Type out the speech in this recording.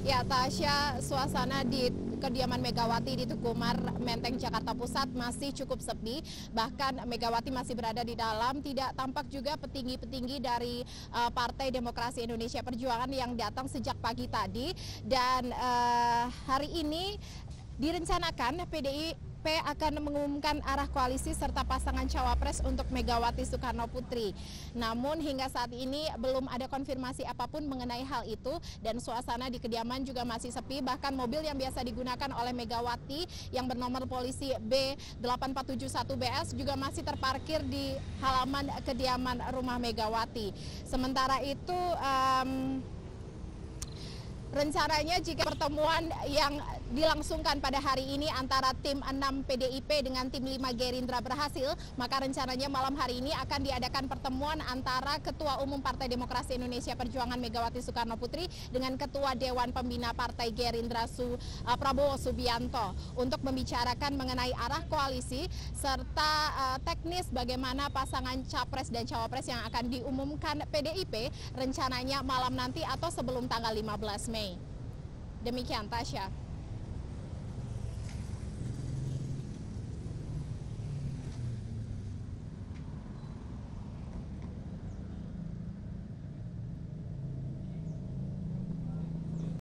Ya, Tasya, suasana di kediaman Megawati di Tugu Umar, Menteng, Jakarta Pusat masih cukup sepi. Bahkan Megawati masih berada di dalam. Tidak tampak juga petinggi-petinggi dari Partai Demokrasi Indonesia Perjuangan yang datang sejak pagi tadi. Dan hari ini direncanakan PDIP akan mengumumkan arah koalisi serta pasangan cawapres untuk Megawati Soekarno Putri. Namun hingga saat ini belum ada konfirmasi apapun mengenai hal itu, dan suasana di kediaman juga masih sepi. Bahkan mobil yang biasa digunakan oleh Megawati yang bernomor polisi B8471BS juga masih terparkir di halaman kediaman rumah Megawati. Sementara itu rencananya jika pertemuan yang dilangsungkan pada hari ini antara tim 6 PDIP dengan tim 5 Gerindra berhasil, maka rencananya malam hari ini akan diadakan pertemuan antara Ketua Umum Partai Demokrasi Indonesia Perjuangan Megawati Soekarno Putri dengan Ketua Dewan Pembina Partai Gerindra Prabowo Subianto untuk membicarakan mengenai arah koalisi serta teknis bagaimana pasangan capres dan cawapres yang akan diumumkan PDIP rencananya malam nanti atau sebelum tanggal 15 Mei. Demikian, Tasya.